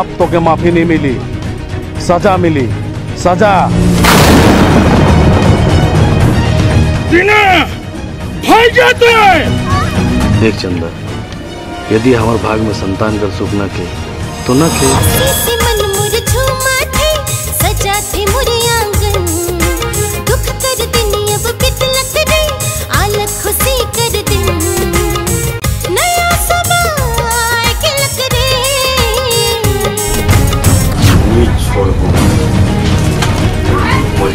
पाप तो के माफी नहीं मिली, सजा मिली, सजा। भाग जाते हैं। देख चंदा, यदि हमारे भाग में संतान कर सुख न के तो न के।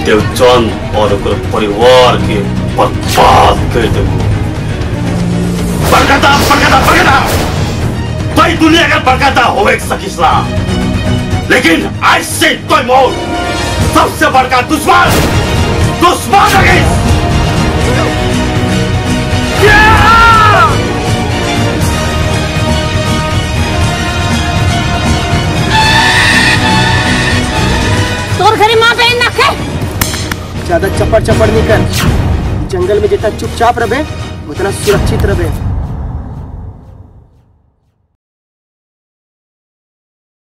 देवचंद और परिवार के बर्बाद कर दे। बरकता बरकता बरकता भाई, दुनिया का बरकता हो एक सकिसला, लेकिन आज से कोई मौत सबसे बड़का दुश्मन दुश्मन है। तोर घरे माँ बहन ना खे, ज्यादा चपड़ चपड़ नहीं कर। जंगल में जितना चुपचाप रहे उतना सुरक्षित रहे।